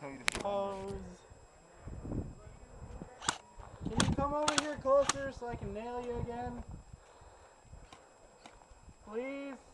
gonna tell you to pose. Can you come over here closer so I can nail you again? Please?